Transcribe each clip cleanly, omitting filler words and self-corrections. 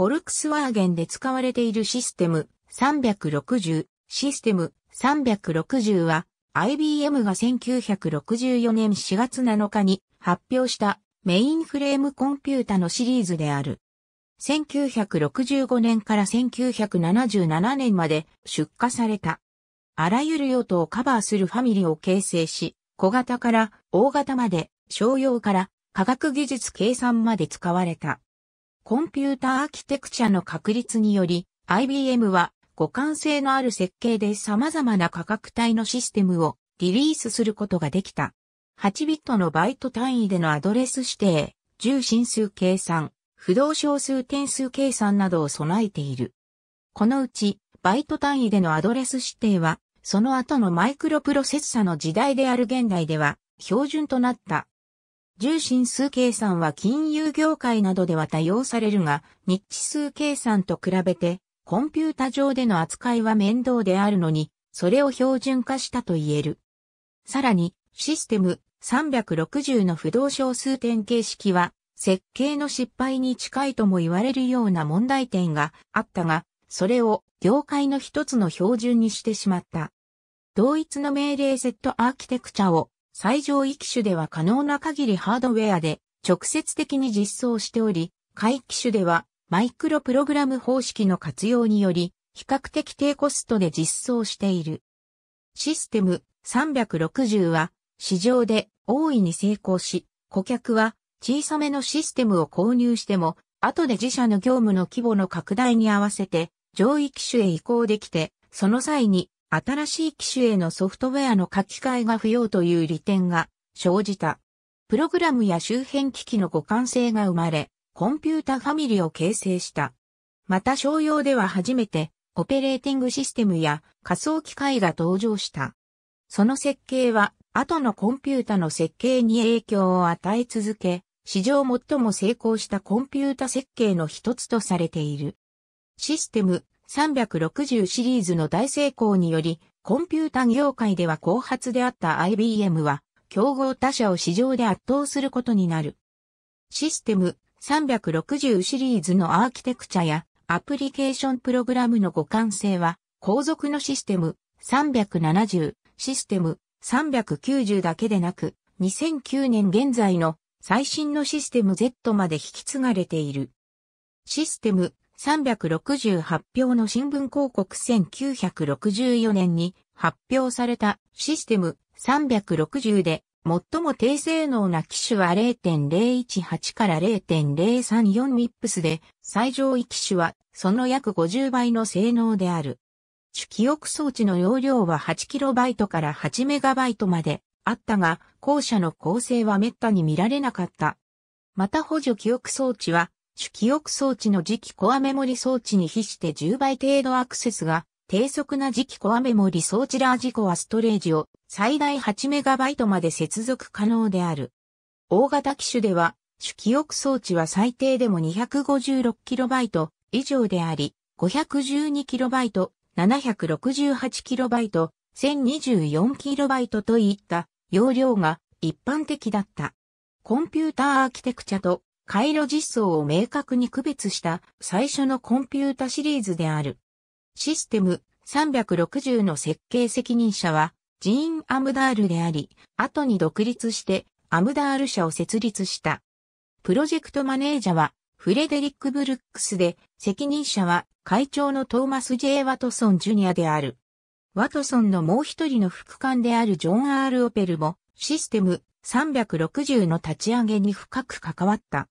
フォルクスワーゲンで使われているシステム360。システム360は IBM が1964年4月7日に発表したメインフレームコンピュータのシリーズである。1965年から1977年まで出荷された。あらゆる用途をカバーするファミリを形成し、小型から大型まで、商用から科学技術計算まで使われた。コンピュータアーキテクチャの確立により、IBM は互換性のある設計で様々な価格帯のシステムをリリースすることができた。8ビットのバイト単位でのアドレス指定、重心数計算、不動小数点数計算などを備えている。このうち、バイト単位でのアドレス指定は、その後のマイクロプロセッサの時代である現代では標準となった。重心数計算は金融業界などでは多用されるが、日値数計算と比べて、コンピュータ上での扱いは面倒であるのに、それを標準化したと言える。さらに、システム360の不動小数点形式は、設計の失敗に近いとも言われるような問題点があったが、それを業界の一つの標準にしてしまった。同一の命令セットアーキテクチャを最上位機種では可能な限りハードウェアで直接的に実装しており、下位機種ではマイクロプログラム方式の活用により比較的低コストで実装している。システム360は市場で大いに成功し、顧客は小さめのシステムを購入しても、後で自社の業務の規模の拡大に合わせて、上位機種へ移行できて、その際に新しい機種へのソフトウェアの書き換えが不要という利点が生じた。プログラムや周辺機器の互換性が生まれ、コンピュータファミリを形成した。また商用では初めてオペレーティングシステムや仮想機械が登場した。その設計は後のコンピュータの設計に影響を与え続け、史上最も成功したコンピュータ設計の一つとされている。システム360シリーズの大成功により、コンピュータ業界では後発であった IBM は、競合他社を市場で圧倒することになる。システム360シリーズのアーキテクチャやアプリケーションプログラムの互換性は、後続のシステム370、システム390だけでなく、2009年現在の最新のシステム Z まで引き継がれている。システム360発表の新聞広告1964年に発表されたシステム360で最も低性能な機種は 0.018 から 0.034 MIPS で最上位機種はその約50倍の性能である。主記憶装置の容量は 8KB から 8MB まであったが、後者の構成は滅多に見られなかった。また補助記憶装置は主記憶装置の次期コアメモリ装置に比して10倍程度アクセスが低速な次期コアメモリ装置ラージコアストレージを最大 8MB まで接続可能である。大型機種では主記憶装置は最低でも 256KB 以上であり、512KB、768KB、1024KB といった容量が一般的だった。コンピュータアーキテクチャと回路実装を明確に区別した最初のコンピュータシリーズである。システム360の設計責任者はジーン・アムダールであり、後に独立してアムダール社を設立した。プロジェクトマネージャーはフレデリック・ブルックスで、責任者は会長のトーマス・ J ・ワトソン・ジュニアである。ワトソンのもう一人の副官であるジョン・R ・オペルもシステム360の立ち上げに深く関わった。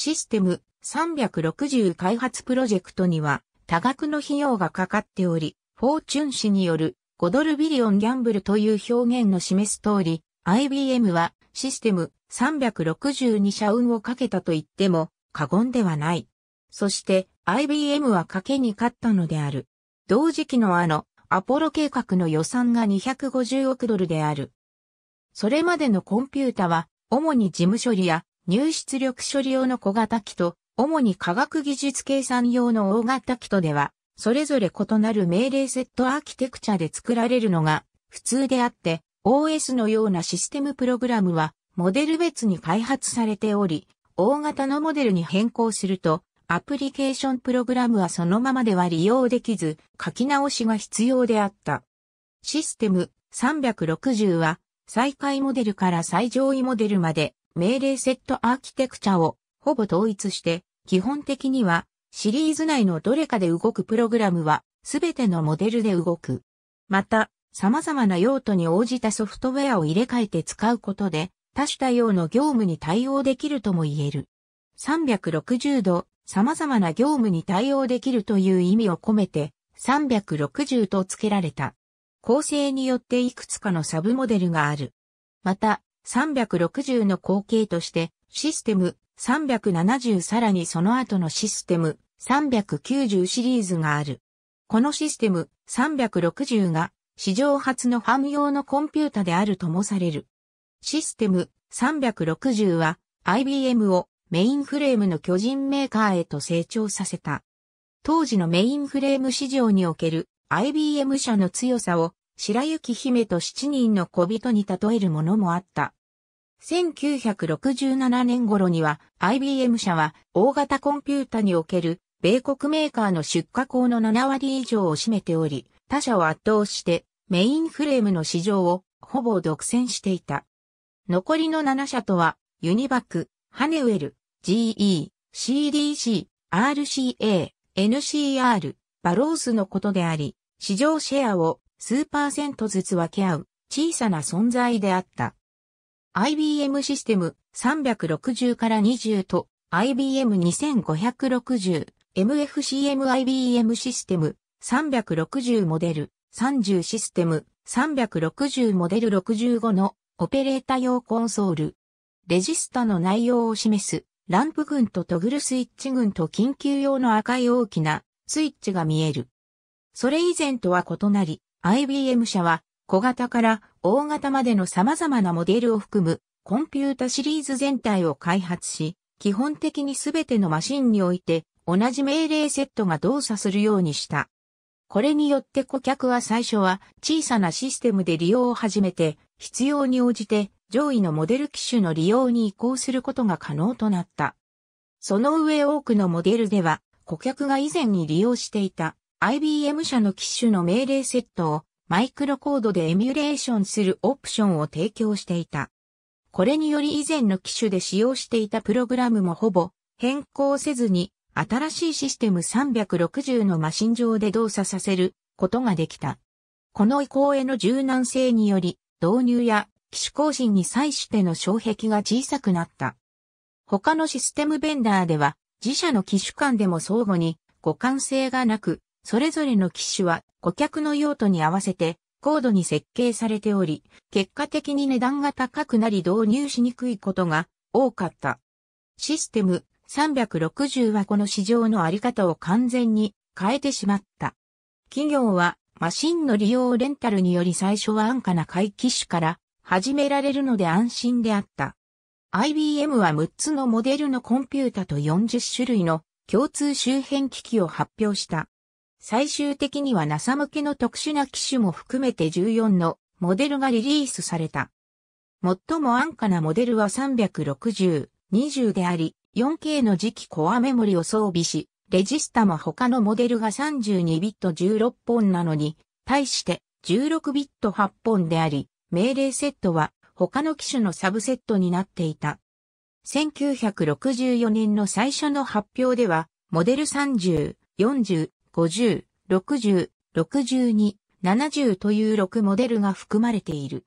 システム360開発プロジェクトには多額の費用がかかっており、フォーチュン誌による$5ビリオンギャンブルという表現の示す通り、IBM はシステム360に社運をかけたと言っても過言ではない。そして IBM は賭けに勝ったのである。同時期のアポロ計画の予算が$250億である。それまでのコンピュータは主に事務処理や入出力処理用の小型機と、主に科学技術計算用の大型機とでは、それぞれ異なる命令セットアーキテクチャで作られるのが普通であって、OS のようなシステムプログラムはモデル別に開発されており、大型のモデルに変更すると、アプリケーションプログラムはそのままでは利用できず、書き直しが必要であった。システム360は、最下位モデルから最上位モデルまで命令セットアーキテクチャをほぼ統一して、基本的にはシリーズ内のどれかで動くプログラムはすべてのモデルで動く。また、様々な用途に応じたソフトウェアを入れ替えて使うことで、多種多様の業務に対応できるとも言える。360度、様々な業務に対応できるという意味を込めて、360と付けられた。構成によっていくつかのサブモデルがある。また、360の後継として、システム370さらにその後のシステム390シリーズがある。このシステム360が、史上初のファム用のコンピュータであるともされる。システム360は IBM をメインフレームの巨人メーカーへと成長させた。当時のメインフレーム市場における IBM 社の強さを白雪姫と7人の小人に例えるものもあった。1967年頃には IBM 社は大型コンピュータにおける米国メーカーの出荷項の7割以上を占めており、他社を圧倒してメインフレームの市場をほぼ独占していた。残りの7社とはユニバック、ハネウェル、GE、CDC、RCA、NCR、バロースのことであり、市場シェアを数%ずつ分け合う小さな存在であった。IBM システム360から20と IBM2560、MFCM-IBM システム360モデル、30システム、360モデル65のオペレータ用コンソール。レジスタの内容を示すランプ群とトグルスイッチ群と緊急用の赤い大きなスイッチが見える。それ以前とは異なり、IBM 社は小型から大型までの様々なモデルを含むコンピュータシリーズ全体を開発し、基本的に全てのマシンにおいて同じ命令セットが動作するようにした。これによって顧客は最初は小さなシステムで利用を始めて、必要に応じて上位のモデル機種の利用に移行することが可能となった。その上多くのモデルでは、顧客が以前に利用していた IBM 社の機種の命令セットをマイクロコードでエミュレーションするオプションを提供していた。これにより以前の機種で使用していたプログラムもほぼ変更せずに、新しいシステム360のマシン上で動作させることができた。この移行への柔軟性により、導入や機種更新に際しての障壁が小さくなった。他のシステムベンダーでは、自社の機種間でも相互に互換性がなく、それぞれの機種は顧客の用途に合わせて高度に設計されており、結果的に値段が高くなり導入しにくいことが多かった。システム360はこの市場のあり方を完全に変えてしまった。企業はマシンの利用レンタルにより最初は安価な買い機種から始められるので安心であった。IBM は6つのモデルのコンピュータと40種類の共通周辺機器を発表した。最終的には NASA 向けの特殊な機種も含めて14のモデルがリリースされた。最も安価なモデルは360、20であり、4K の次期コアメモリを装備し、レジスタも他のモデルが32ビット16本なのに、対して16ビット8本であり、命令セットは他の機種のサブセットになっていた。1964年の最初の発表では、モデル30、40、50、60、62、70という6モデルが含まれている。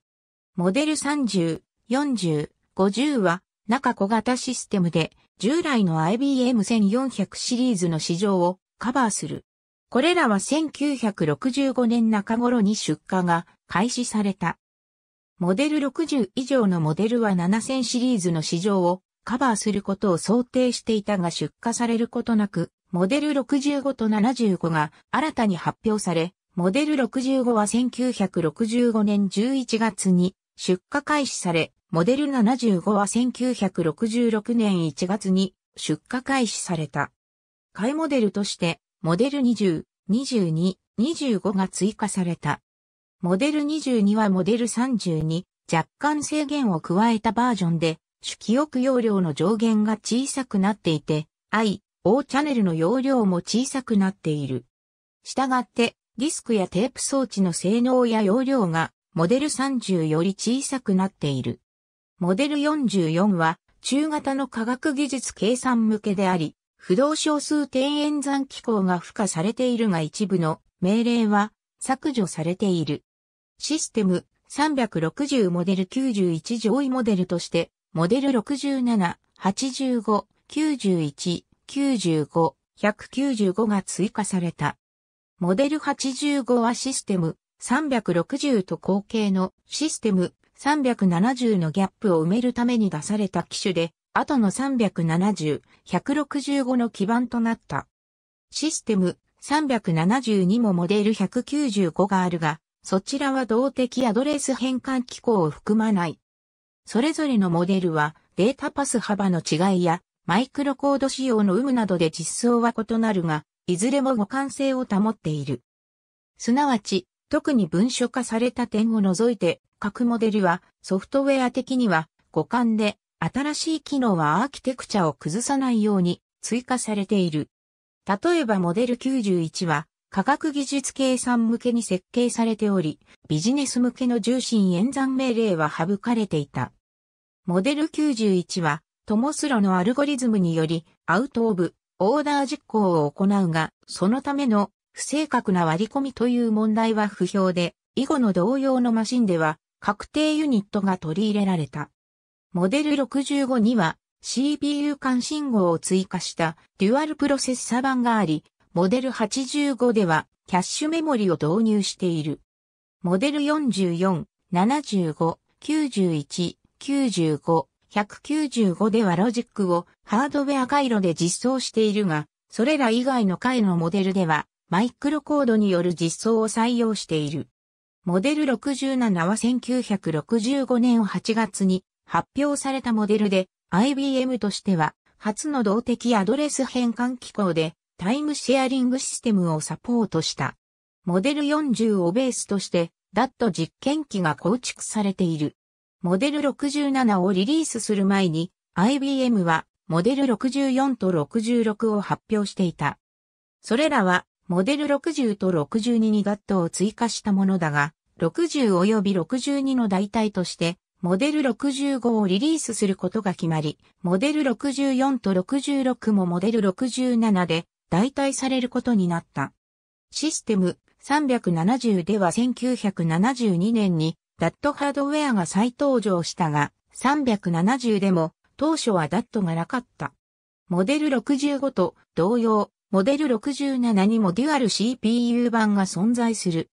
モデル30、40、50は、中小型システムで、従来の IBM1400 シリーズの市場をカバーする。これらは1965年中頃に出荷が開始された。モデル60以上のモデルは7000シリーズの市場をカバーすることを想定していたが出荷されることなく、モデル65と75が新たに発表され、モデル65は1965年11月に出荷開始され、モデル75は1966年1月に出荷開始された。替えモデルとしてモデル20、22、25が追加された。モデル22はモデル30に若干制限を加えたバージョンで、主記憶容量の上限が小さくなっていて、I、O チャンネルの容量も小さくなっている。したがって、ディスクやテープ装置の性能や容量がモデル30より小さくなっている。モデル44は中型の科学技術計算向けであり、不動小数点演算機構が付加されているが一部の命令は削除されている。システム360モデル91上位モデルとして、モデル67、85、91、95、195が追加された。モデル85はシステム360と後継のシステム370のギャップを埋めるために出された機種で、後の370、165の基盤となった。システム372もモデル195があるが、そちらは動的アドレス変換機構を含まない。それぞれのモデルはデータパス幅の違いやマイクロコード仕様の有無などで実装は異なるが、いずれも互換性を保っている。すなわち、特に文書化された点を除いて、各モデルはソフトウェア的には互換で、新しい機能はアーキテクチャを崩さないように追加されている。例えばモデル91は、科学技術計算向けに設計されており、ビジネス向けの重心演算命令は省かれていた。モデル91は、トモスロのアルゴリズムにより、アウトオブ、オーダー実行を行うが、そのための不正確な割り込みという問題は不評で、以後の同様のマシンでは確定ユニットが取り入れられた。モデル65には CPU 間信号を追加したデュアルプロセッサ版があり、モデル85ではキャッシュメモリを導入している。モデル44、75、91、95、195ではロジックをハードウェア回路で実装しているが、それら以外の回のモデルではマイクロコードによる実装を採用している。モデル67は1965年8月に発表されたモデルで IBM としては初の動的アドレス変換機構でタイムシェアリングシステムをサポートした。モデル40をベースとしてDAT実験機が構築されている。モデル67をリリースする前に IBM はモデル64と66を発表していた。それらはモデル60と62にDATを追加したものだが、60及び62の代替としてモデル65をリリースすることが決まり、モデル64と66もモデル67で代替されることになった。システム370では1972年にDAT ハードウェアが再登場したが、370でも当初は DAT がなかった。モデル65と同様、モデル67にもデュアル CPU 版が存在する。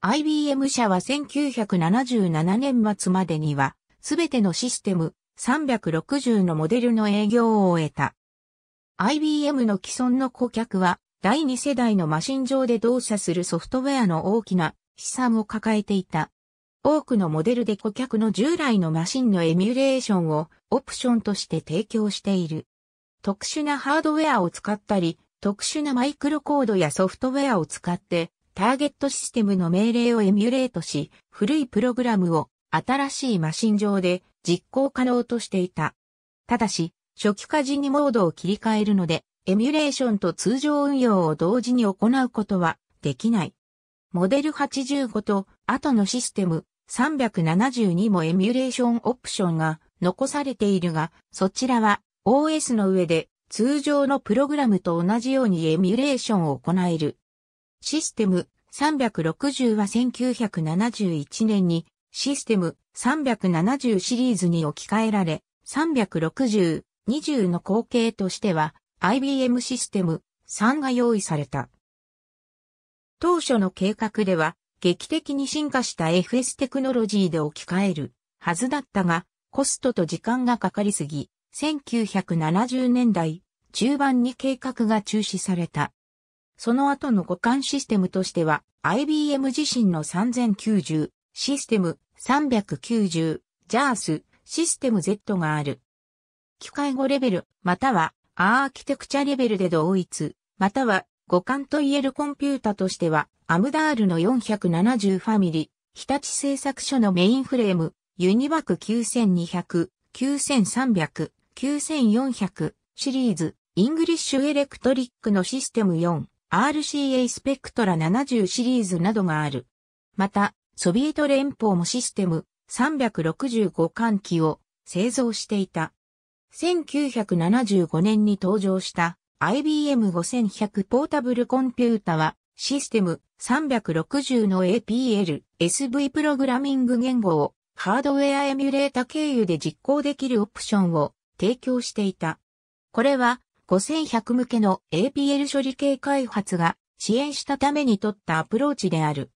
IBM 社は1977年末までには、すべてのシステム360のモデルの営業を終えた。IBM の既存の顧客は、第2世代のマシン上で動作するソフトウェアの大きな資産を抱えていた。多くのモデルで顧客の従来のマシンのエミュレーションをオプションとして提供している。特殊なハードウェアを使ったり、特殊なマイクロコードやソフトウェアを使って、ターゲットシステムの命令をエミュレートし、古いプログラムを新しいマシン上で実行可能としていた。ただし、初期化時にモードを切り替えるので、エミュレーションと通常運用を同時に行うことはできない。モデル85と後のシステム372もエミュレーションオプションが残されているが、そちらは OS の上で通常のプログラムと同じようにエミュレーションを行える。システム360は1971年にシステム370シリーズに置き換えられ、360、20の後継としては IBM システム3が用意された。当初の計画では、劇的に進化した FS テクノロジーで置き換えるはずだったが、コストと時間がかかりすぎ、1970年代中盤に計画が中止された。その後の互換システムとしては、IBM 自身の3090、システム390、JARS、システム Z がある。機械語レベル、またはアーキテクチャレベルで同一、または互換といえるコンピュータとしては、アムダールの470ファミリ、日立製作所のメインフレーム、ユニバック9200、9300、9400シリーズ、イングリッシュエレクトリックのシステム4、RCA スペクトラ70シリーズなどがある。また、ソビエト連邦もシステム365艦機を製造していた。1975年に登場した IBM 5100ポータブルコンピュータはシステム360の APL、SV プログラミング言語をハードウェアエミュレータ経由で実行できるオプションを提供していた。これは5100向けの APL 処理系開発が支援したために取ったアプローチである。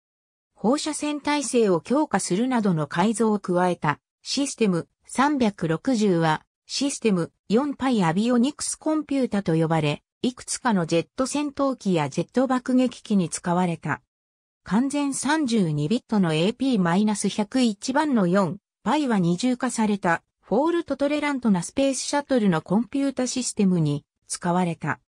放射線耐性を強化するなどの改造を加えたシステム360はシステム4パイアビオニクスコンピュータと呼ばれ、いくつかのジェット戦闘機やジェット爆撃機に使われた。完全32ビットの AP-101 番の4パイは二重化されたフォールトトレラントなスペースシャトルのコンピュータシステムに使われた。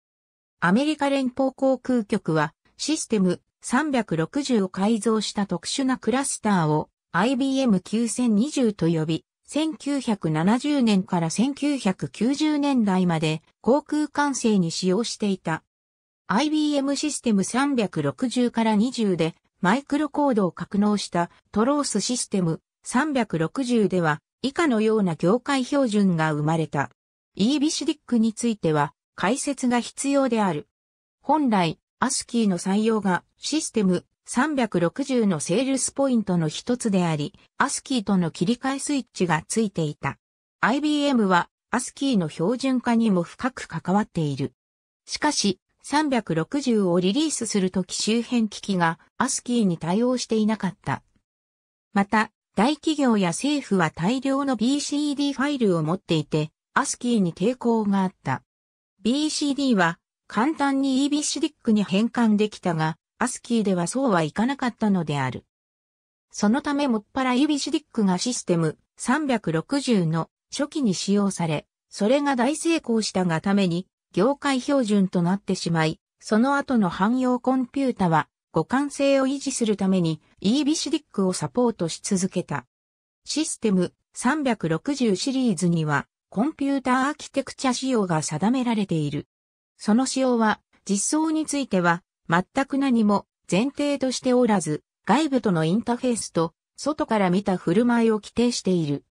アメリカ連邦航空局はシステム360を改造した特殊なクラスターを IBM9020 と呼び、1970年から1990年代まで航空管制に使用していた。IBM システム360から20でマイクロコードを格納したトロースシステム360では以下のような業界標準が生まれた。EBCDIC については解説が必要である。本来、ASCII の採用がシステム360のセールスポイントの一つであり、ASCII との切り替えスイッチがついていた。IBM は ASCII の標準化にも深く関わっている。しかし、360をリリースするとき周辺機器が ASCII に対応していなかった。また、大企業や政府は大量の BCD ファイルを持っていて、ASCII に抵抗があった。BCD は簡単に EBCDIC に変換できたが、ASCII ではそうはいかなかったのである。そのためもっぱら EBCDIC がシステム360の初期に使用され、それが大成功したがために業界標準となってしまい、その後の汎用コンピュータは互換性を維持するために EBCDIC をサポートし続けた。システム360シリーズにはコンピュータアーキテクチャ仕様が定められている。その仕様は実装については、全く何も前提としておらず、外部とのインターフェースと外から見た振る舞いを規定している。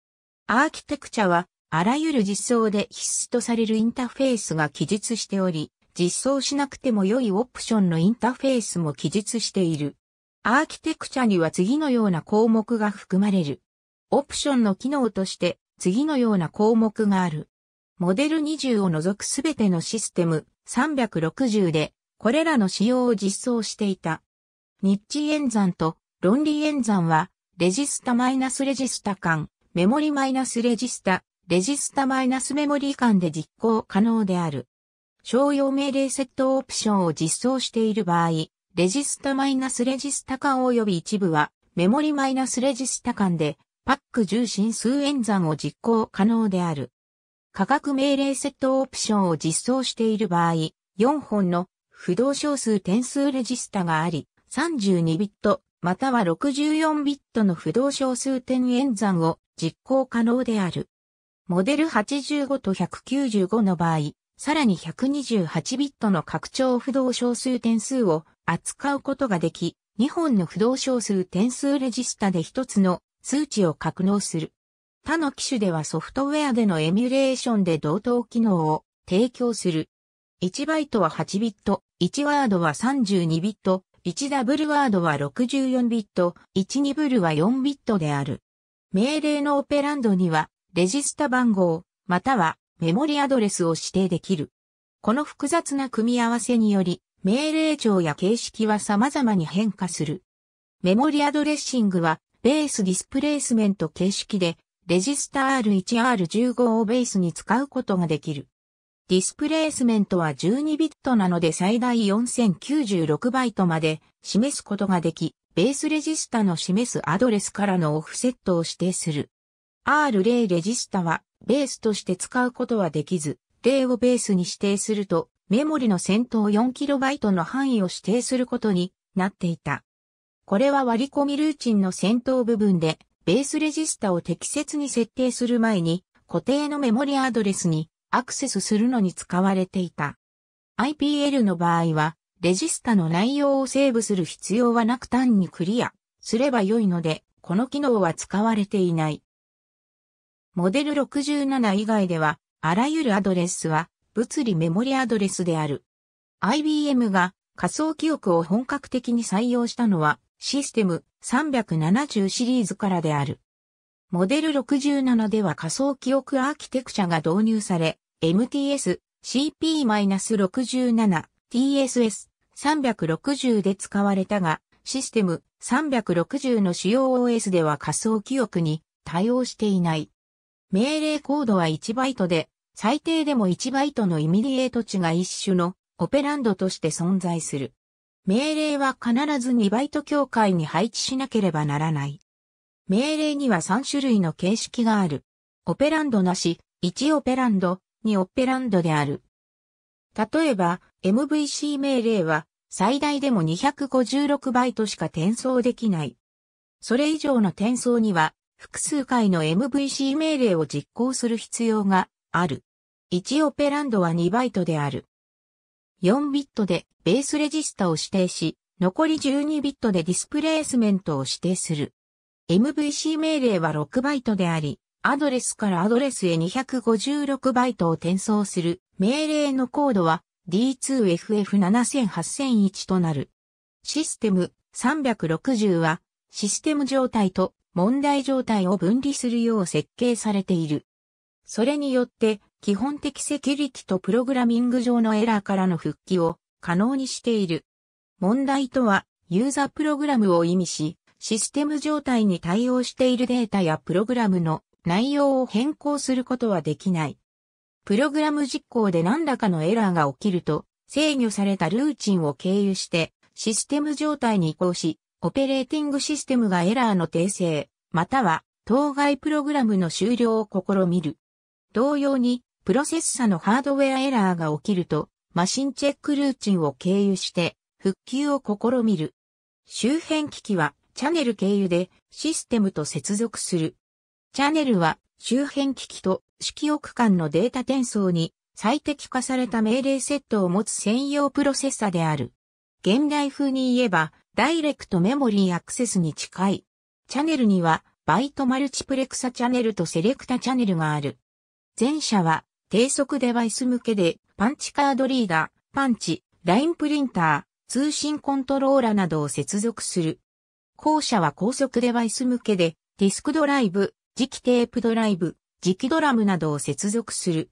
アーキテクチャはあらゆる実装で必須とされるインターフェースが記述しており、実装しなくても良いオプションのインターフェースも記述している。アーキテクチャには次のような項目が含まれる。オプションの機能として次のような項目がある。モデル20を除くすべてのシステム360で、これらの仕様を実装していた。ニッチ演算と論理演算は、レジスタ-レジスタ間、メモリ-レジスタ、レジスタ-メモリ間で実行可能である。商用命令セットオプションを実装している場合、レジスタ-レジスタ間及び一部は、メモリ-レジスタ間で、パック10進数演算を実行可能である。価格命令セットオプションを実装している場合、4本の不動小数点数レジスタがあり、32ビット、または64ビットの不動小数点演算を実行可能である。モデル85と195の場合、さらに128ビットの拡張不動小数点数を扱うことができ、2本の不動小数点数レジスタで1つの数値を格納する。他の機種ではソフトウェアでのエミュレーションで同等機能を提供する。1バイトは8ビット、1ワードは32ビット、1ダブルワードは64ビット、1ニブルは4ビットである。命令のオペランドには、レジスタ番号、またはメモリアドレスを指定できる。この複雑な組み合わせにより、命令帳や形式は様々に変化する。メモリアドレッシングは、ベースディスプレイスメント形式で、レジスタ R1、R15 をベースに使うことができる。ディスプレイスメントは12ビットなので最大4096バイトまで示すことができ、ベースレジスタの示すアドレスからのオフセットを指定する。R0 レジスタはベースとして使うことはできず、0をベースに指定するとメモリの先頭 4KB の範囲を指定することになっていた。これは割り込みルーチンの先頭部分で、ベースレジスタを適切に設定する前に固定のメモリアドレスにアクセスするのに使われていた。IPL の場合は、レジスタの内容をセーブする必要はなく単にクリアすれば良いので、この機能は使われていない。モデル67以外では、あらゆるアドレスは物理メモリアドレスである。IBM が仮想記憶を本格的に採用したのは、システム370シリーズからである。モデル67では仮想記憶アーキテクチャが導入され、MTS、CP-67、TSS、360で使われたが、システム360の主要 OS では仮想記憶に対応していない。命令コードは1バイトで、最低でも1バイトのイミディエート値が一種のオペランドとして存在する。命令は必ず2バイト境界に配置しなければならない。命令には3種類の形式がある。オペランドなし、1オペランド、2オペランドである。例えば、MVC 命令は最大でも256バイトしか転送できない。それ以上の転送には複数回の MVC 命令を実行する必要がある。1オペランドは2バイトである。4ビットでベースレジスタを指定し、残り12ビットでディスプレイスメントを指定する。MVC 命令は6バイトであり、アドレスからアドレスへ256バイトを転送する命令のコードは D2FF78001 となる。システム360はシステム状態と問題状態を分離するよう設計されている。それによって基本的セキュリティとプログラミング上のエラーからの復帰を可能にしている。問題とはユーザープログラムを意味し、システム状態に対応しているデータやプログラムの内容を変更することはできない。プログラム実行で何らかのエラーが起きると、制御されたルーチンを経由してシステム状態に移行し、オペレーティングシステムがエラーの訂正、または当該プログラムの終了を試みる。同様に、プロセッサのハードウェアエラーが起きると、マシンチェックルーチンを経由して復旧を試みる。周辺機器は、チャネル経由でシステムと接続する。チャネルは周辺機器と主記憶間のデータ転送に最適化された命令セットを持つ専用プロセッサである。現代風に言えばダイレクトメモリーアクセスに近い。チャネルにはバイトマルチプレクサチャネルとセレクタチャネルがある。前者は低速デバイス向けでパンチカードリーダー、パンチ、ラインプリンター、通信コントローラなどを接続する。後者は高速デバイス向けで、ディスクドライブ、磁気テープドライブ、磁気ドラムなどを接続する。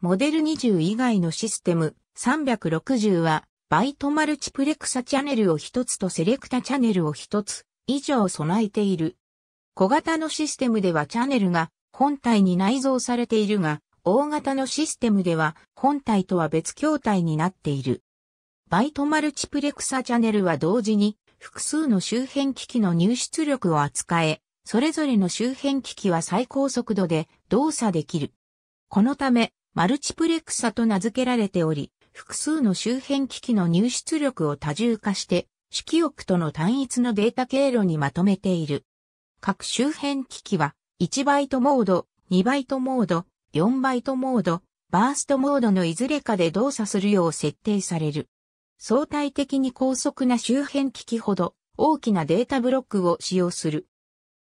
モデル20以外のシステム360は、バイトマルチプレクサチャネルを1つとセレクタチャネルを1つ以上備えている。小型のシステムではチャネルが本体に内蔵されているが、大型のシステムでは本体とは別筐体になっている。バイトマルチプレクサチャネルは同時に、複数の周辺機器の入出力を扱え、それぞれの周辺機器は最高速度で動作できる。このため、マルチプレクサと名付けられており、複数の周辺機器の入出力を多重化して、主記憶との単一のデータ経路にまとめている。各周辺機器は、1バイトモード、2バイトモード、4バイトモード、バーストモードのいずれかで動作するよう設定される。相対的に高速な周辺機器ほど大きなデータブロックを使用する。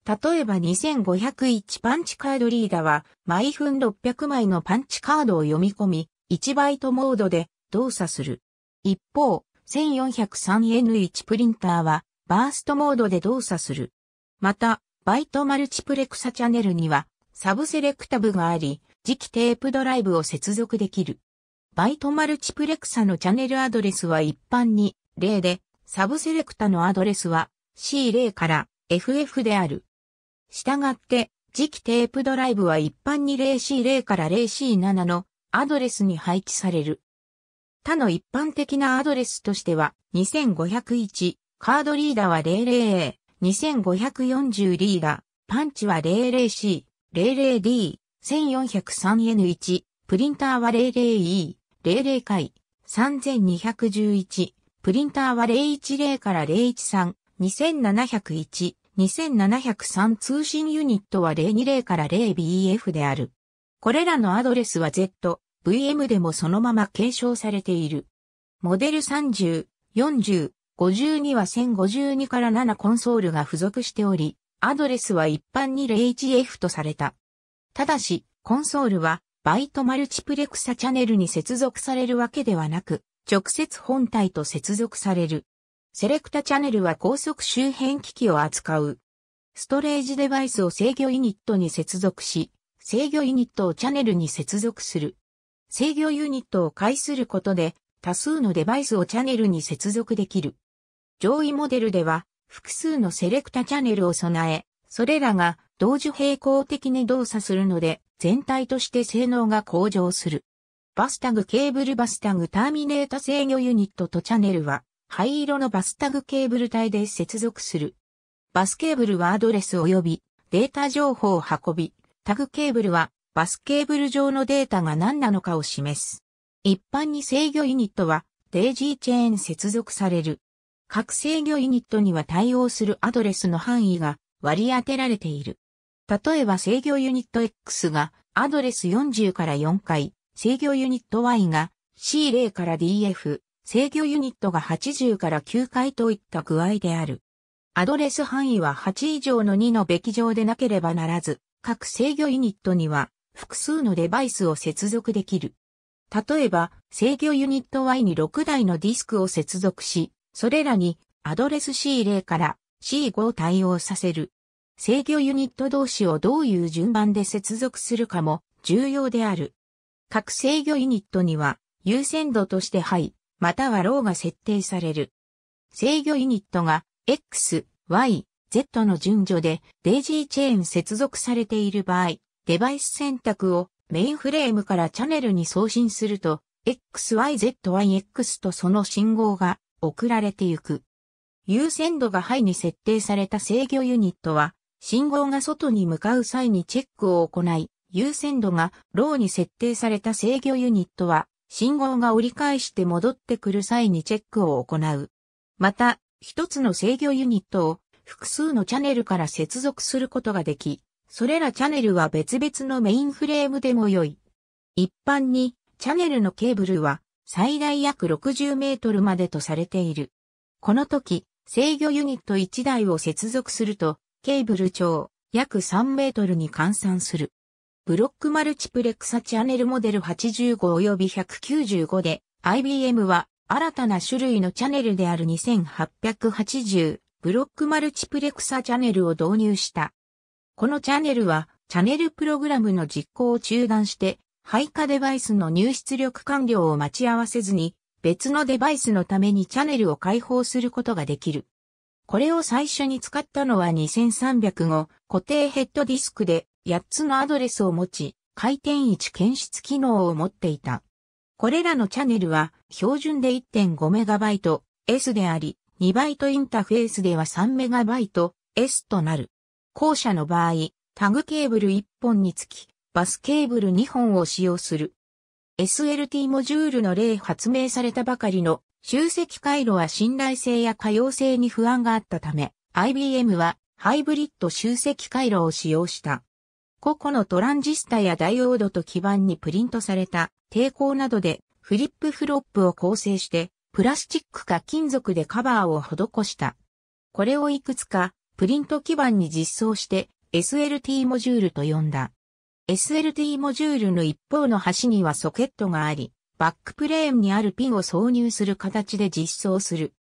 例えば2501パンチカードリーダは毎分600枚のパンチカードを読み込み1バイトモードで動作する。一方、1403N1 プリンターはバーストモードで動作する。また、バイトマルチプレクサチャネルにはサブセレクタブがあり、磁気テープドライブを接続できる。バイトマルチプレクサのチャネルアドレスは一般に0で、サブセレクタのアドレスは C0 から FF である。したがって、磁気テープドライブは一般に 0C0 から 0C7 のアドレスに配置される。他の一般的なアドレスとしては、2501、カードリーダーは 000A、2540リーダー、パンチは 00C、00D、1403N1、プリンターは 00E。00回、3211、プリンターは010から013、2701、2703通信ユニットは020から 0BF である。これらのアドレスは ZVM でもそのまま継承されている。モデル30、40、50には1052から7コンソールが付属しており、アドレスは一般に 0HF とされた。ただし、コンソールはバイトマルチプレクサチャンネルに接続されるわけではなく、直接本体と接続される。セレクタチャンネルは高速周辺機器を扱う。ストレージデバイスを制御ユニットに接続し、制御ユニットをチャンネルに接続する。制御ユニットを介することで、多数のデバイスをチャンネルに接続できる。上位モデルでは、複数のセレクタチャンネルを備え、それらが同時並行的に動作するので、全体として性能が向上する。バスタグケーブルバスタグターミネータ制御ユニットとチャンネルは、灰色のバスタグケーブル帯で接続する。バスケーブルはアドレス及びデータ情報を運び、タグケーブルはバスケーブル上のデータが何なのかを示す。一般に制御ユニットはデージーチェーン接続される。各制御ユニットには対応するアドレスの範囲が割り当てられている。例えば制御ユニット X がアドレス40から4回、制御ユニット Y が C0 から DF、制御ユニットが80から9回といった具合である。アドレス範囲は8以上の2のべき乗でなければならず、各制御ユニットには複数のデバイスを接続できる。例えば、制御ユニット Y に6台のディスクを接続し、それらにアドレス C0 から C5 を対応させる。制御ユニット同士をどういう順番で接続するかも重要である。各制御ユニットには優先度としてハイ、またはローが設定される。制御ユニットがX、Y、Z の順序でデイジーチェーン接続されている場合、デバイス選択をメインフレームからチャンネルに送信すると、X、Y、Z、Y、X とその信号が送られていく。優先度がハイに設定された制御ユニットは、信号が外に向かう際にチェックを行い、優先度がローに設定された制御ユニットは、信号が折り返して戻ってくる際にチェックを行う。また、一つの制御ユニットを複数のチャンネルから接続することができ、それらチャンネルは別々のメインフレームでも良い。一般にチャンネルのケーブルは最大約60メートルまでとされている。この時、制御ユニット1台を接続すると、ケーブル長約3メートルに換算する。ブロックマルチプレクサチャンネルモデル85及び195で、IBM は新たな種類のチャンネルである2880ブロックマルチプレクサチャンネルを導入した。このチャンネルはチャンネルプログラムの実行を中断して配下デバイスの入出力完了を待ち合わせずに別のデバイスのためにチャンネルを開放することができる。これを最初に使ったのは2305固定ヘッドディスクで8つのアドレスを持ち、回転位置検出機能を持っていた。これらのチャンネルは標準で 1.5MB S であり、2バイトインタフェースでは 3MB S となる。後者の場合、タグケーブル1本につき、バスケーブル2本を使用する。SLT モジュールの例発明されたばかりの集積回路は信頼性や可用性に不安があったため、IBM はハイブリッド集積回路を使用した。個々のトランジスタやダイオードと基板にプリントされた抵抗などでフリップフロップを構成してプラスチックか金属でカバーを施した。これをいくつかプリント基板に実装して SLT モジュールと呼んだ。SLT モジュールの一方の端にはソケットがあり、バックプレーンにあるピンを挿入する形で実装する。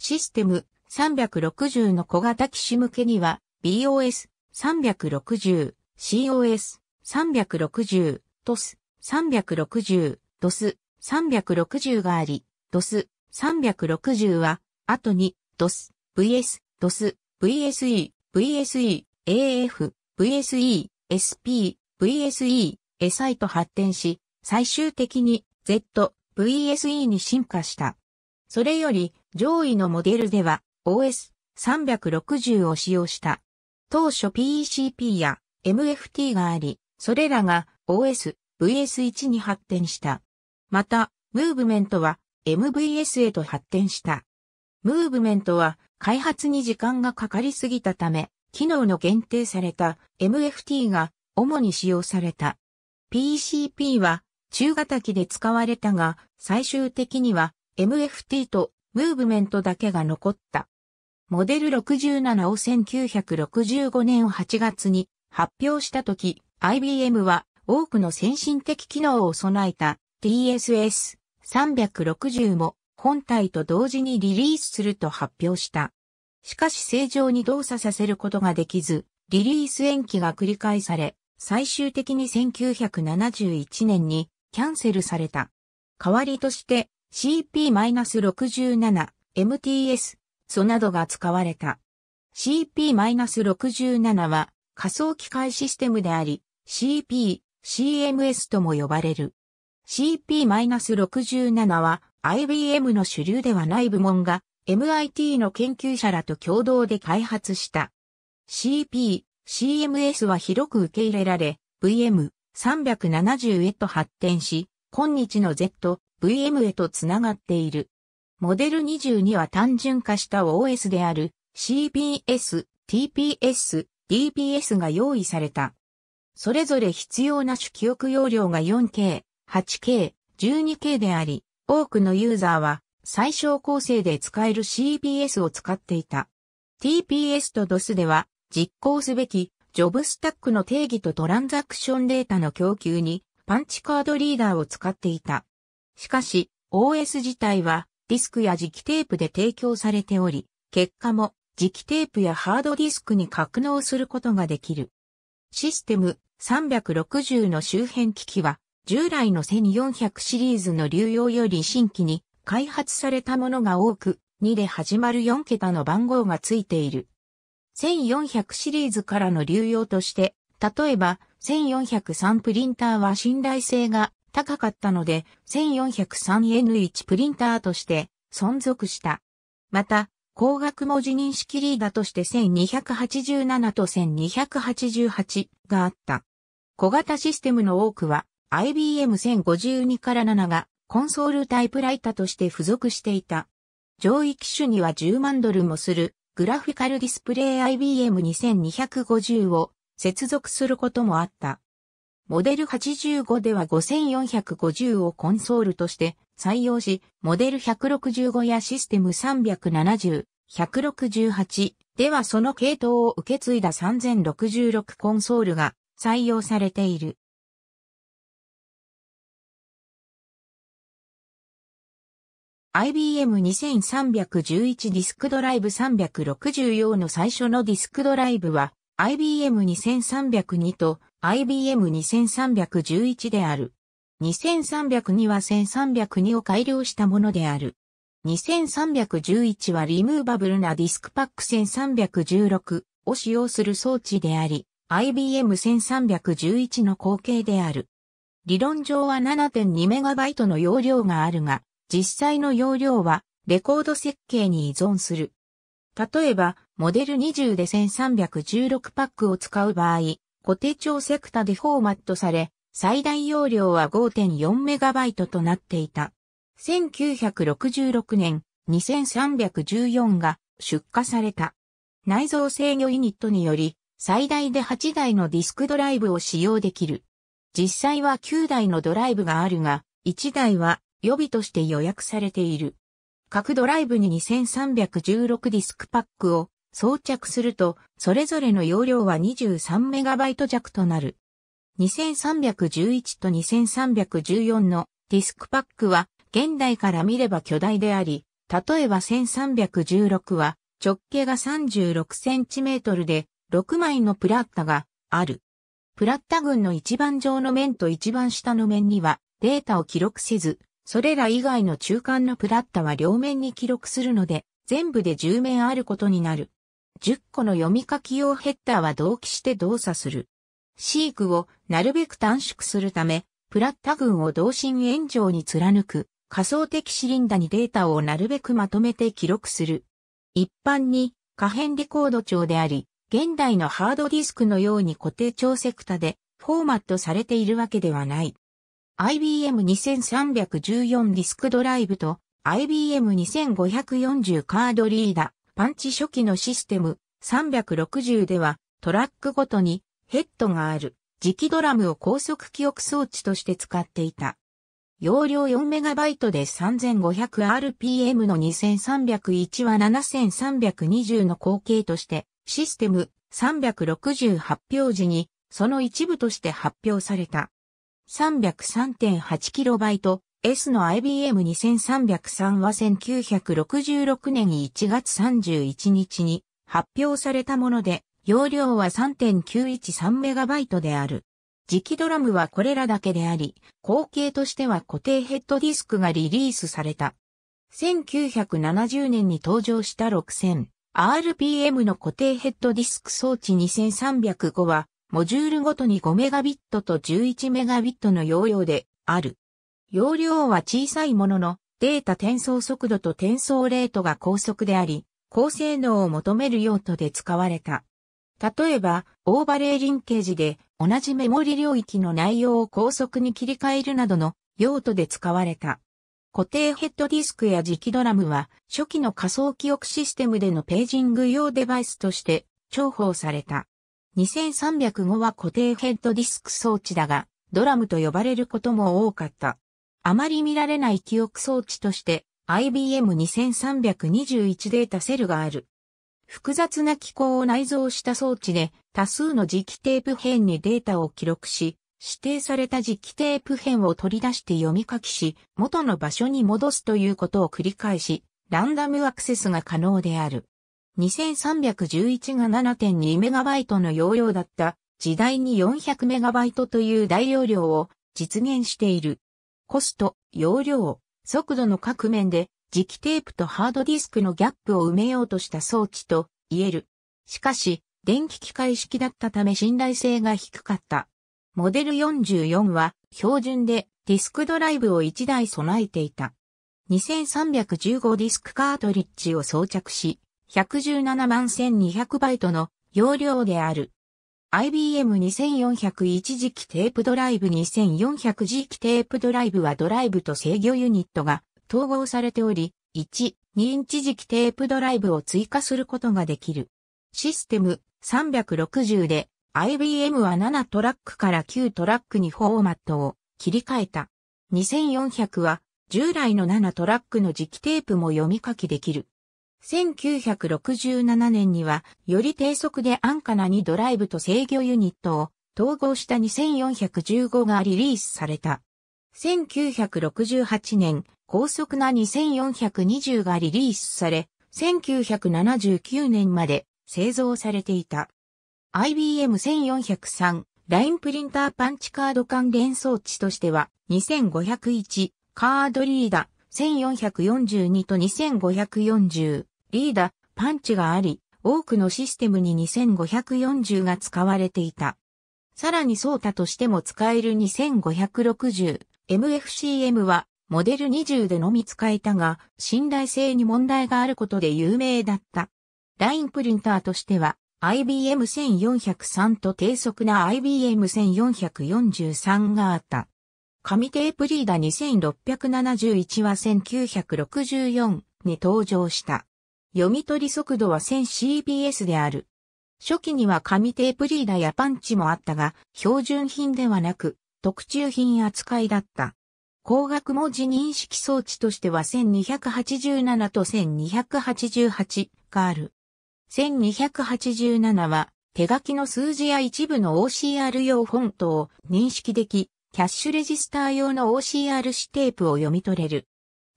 システム360の小型機種向けには BOS 360。COS 360、TOS 360、DOS 360があり、DOS 360は、後に DOS、VS、DOS、VSE、VSE、AF、VSE、SP、VSE、SI と発展し、最終的に Z、VSE に進化した。それより上位のモデルでは OS 360を使用した。当初 PECP やMFT があり、それらが OS、VS1 に発展した。また、ムーブメントは MVS へと発展した。ムーブメントは開発に時間がかかりすぎたため、機能の限定された MFT が主に使用された。PCP は中型機で使われたが、最終的には MFT とムーブメントだけが残った。モデル67を1965年8月に発表したとき、IBM は多くの先進的機能を備えた TSS-360 も本体と同時にリリースすると発表した。しかし正常に動作させることができず、リリース延期が繰り返され、最終的に1971年にキャンセルされた。代わりとして CP-67、MTS、SOなどが使われた。CP-67 は仮想機械システムであり、CP、CMS とも呼ばれる。CP-67 は IBM の主流ではない部門が MIT の研究者らと共同で開発した。CP、CMS は広く受け入れられ、VM370 へと発展し、今日の Z、VM へとつながっている。モデル22は単純化した OS である CPS、TPS、DPS が用意された。それぞれ必要な主記憶容量が 4K、8K、12K であり、多くのユーザーは最小構成で使える CPS を使っていた。TPS と DOS では実行すべきジョブスタックの定義とトランザクションデータの供給にパンチカードリーダーを使っていた。しかし OS 自体はディスクや磁気テープで提供されており、結果も磁気テープやハードディスクに格納することができる。システム360の周辺機器は従来の1400シリーズの流用より新規に開発されたものが多く、2で始まる4桁の番号がついている。1400シリーズからの流用として、例えば1403プリンターは信頼性が高かったので 1403N1 プリンターとして存続した。また、光学文字認識リーダーとして1287と1288があった。小型システムの多くは IBM1052 から7がコンソールタイプライターとして付属していた。上位機種には10万ドルもするグラフィカルディスプレイ IBM2250 を接続することもあった。モデル85では5450をコンソールとして採用し、モデル165やシステム370、168ではその系統を受け継いだ3066コンソールが採用されている。IBM2311 ディスクドライブ360用の最初のディスクドライブは IBM2302 と IBM2311 である。2302は1302を改良したものである。2311はリムーバブルなディスクパック1316を使用する装置であり、IBM1311 の後継である。理論上は 7.2MB の容量があるが、実際の容量はレコード設計に依存する。例えば、モデル20で1316パックを使う場合、固定庁セクタでフォーマットされ、最大容量は 5.4MB となっていた。1966年、2314が出荷された。内蔵制御ユニットにより、最大で8台のディスクドライブを使用できる。実際は9台のドライブがあるが、1台は、予備として予約されている。各ドライブに2316ディスクパックを装着すると、それぞれの容量は 23MB 弱となる。2311と2314のディスクパックは現代から見れば巨大であり、例えば1316は直径が 36cm で6枚のプラッタがある。プラッタ群の一番上の面と一番下の面にはデータを記録せず、それら以外の中間のプラッタは両面に記録するので、全部で10面あることになる。10個の読み書き用ヘッダーは同期して動作する。飼育をなるべく短縮するため、プラッタ群を同心円状に貫く、仮想的シリンダにデータをなるべくまとめて記録する。一般に可変レコード帳であり、現代のハードディスクのように固定帳セクタでフォーマットされているわけではない。IBM2314 ディスクドライブと IBM2540 カードリーダー、パンチ初期のシステム360ではトラックごとにヘッドがある。磁気ドラムを高速記憶装置として使っていた。容量 4MB で 3500rpm の2301は7320の後継として、システム360発表時に、その一部として発表された。303.8KB S の IBM2303 は1966年1月31日に発表されたもので、容量は 3.913MB である。磁気ドラムはこれらだけであり、後継としては固定ヘッドディスクがリリースされた。1970年に登場した 6000rpm の固定ヘッドディスク装置2305は、モジュールごとに 5MB と 11MB の容量である。容量は小さいものの、データ転送速度と転送レートが高速であり、高性能を求める用途で使われた。例えば、オーバレイリンケージで同じメモリ領域の内容を高速に切り替えるなどの用途で使われた。固定ヘッドディスクや磁気ドラムは、初期の仮想記憶システムでのページング用デバイスとして重宝された。2305は固定ヘッドディスク装置だが、ドラムと呼ばれることも多かった。あまり見られない記憶装置として IBM2321 データセルがある。複雑な機構を内蔵した装置で多数の磁気テープ片にデータを記録し、指定された磁気テープ片を取り出して読み書きし、元の場所に戻すということを繰り返し、ランダムアクセスが可能である。2311が 7.2MB の容量だった時代に 400MB という大容量を実現している。コスト、容量、速度の各面で磁気テープとハードディスクのギャップを埋めようとした装置と言える。しかし、電気機械式だったため信頼性が低かった。モデル44は標準でディスクドライブを1台備えていた。2315ディスクカートリッジを装着し、1171200バイトの容量である。IBM2401 磁気テープドライブ 2400磁気テープドライブはドライブと制御ユニットが統合されており、1、2インチ磁気テープドライブを追加することができる。システム360で IBM は7トラックから9トラックにフォーマットを切り替えた。2400は従来の7トラックの磁気テープも読み書きできる。1967年には、より低速で安価な2ドライブと制御ユニットを統合した2415がリリースされた。1968年、高速な2420がリリースされ、1979年まで製造されていた。IBM1403、ラインプリンターパンチカード関連装置としては、2501、カードリーダ、1442と2540。リーダ、パンチがあり、多くのシステムに2540が使われていた。さらに操作としても使える2560、MFCM はモデル20でのみ使えたが、信頼性に問題があることで有名だった。ラインプリンターとしては、IBM1403 と低速な IBM1443 があった。紙テープリーダ2671は1964に登場した。読み取り速度は 1000cps である。初期には紙テープリーダやパンチもあったが、標準品ではなく、特注品扱いだった。光学文字認識装置としては1287と1288がある。1287は、手書きの数字や一部の OCR 用フォントを認識でき、キャッシュレジスター用の OCR 紙テープを読み取れる。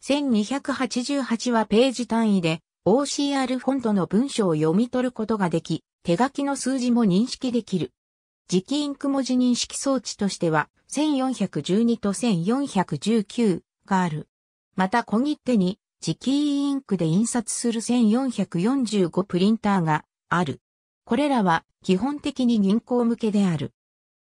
1288はページ単位で、OCR フォントの文章を読み取ることができ、手書きの数字も認識できる。磁気インク文字認識装置としては、1412と1419がある。また小切手に磁気インクで印刷する1445プリンターがある。これらは基本的に銀行向けである。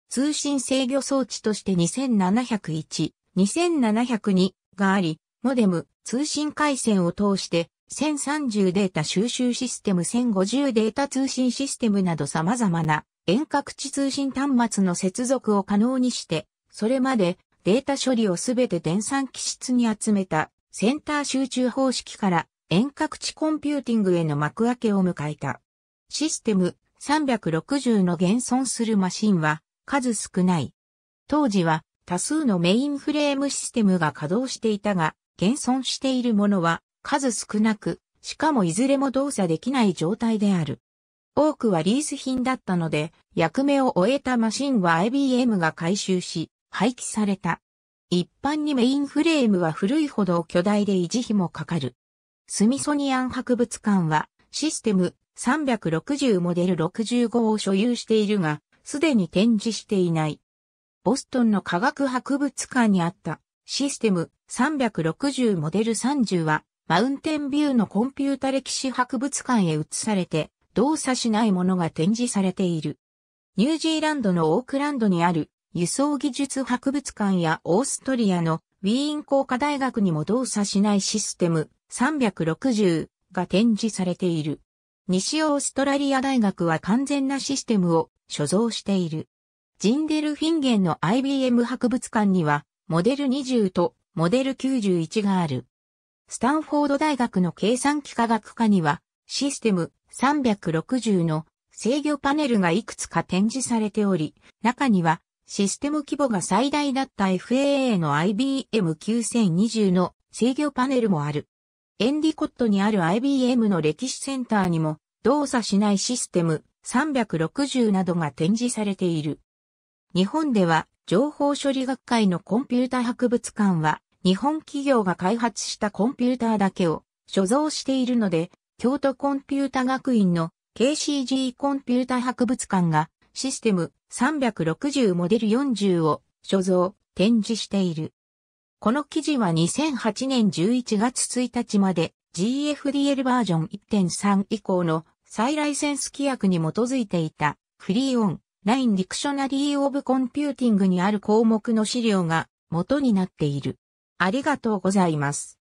通信制御装置として2701、2702があり、モデム、通信回線を通して、1030データ収集システム、1050データ通信システムなど様々な遠隔地通信端末の接続を可能にして、それまでデータ処理をすべて電算機質に集めたセンター集中方式から遠隔地コンピューティングへの幕開けを迎えた。システム360の現存するマシンは数少ない。当時は多数のメインフレームシステムが稼働していたが、現存しているものは数少なく、しかもいずれも動作できない状態である。多くはリース品だったので、役目を終えたマシンは IBM が回収し、廃棄された。一般にメインフレームは古いほど巨大で維持費もかかる。スミソニアン博物館はシステム360モデル65を所有しているが、すでに展示していない。ボストンの科学博物館にあったシステム360モデル30は、マウンテンビューのコンピュータ歴史博物館へ移されて、動作しないものが展示されている。ニュージーランドのオークランドにある輸送技術博物館やオーストリアのウィーン工科大学にも動作しないシステム360が展示されている。西オーストラリア大学は完全なシステムを所蔵している。ジンデルフィンゲンの IBM 博物館にはモデル20とモデル91がある。スタンフォード大学の計算機科学科にはシステム360の制御パネルがいくつか展示されており、中にはシステム規模が最大だった FAA の IBM9020 の制御パネルもある。エンディコットにある IBM の歴史センターにも動作しないシステム360などが展示されている。日本では情報処理学会のコンピュータ博物館は日本企業が開発したコンピューターだけを所蔵しているので、京都コンピュータ学院の KCG コンピュータ博物館がシステム360モデル40を所蔵、展示している。この記事は2008年11月1日まで GFDL バージョン 1.3 以降の再ライセンス規約に基づいていたフリーオンラインディクショナリーオブコンピューティングにある項目の資料が元になっている。ありがとうございます。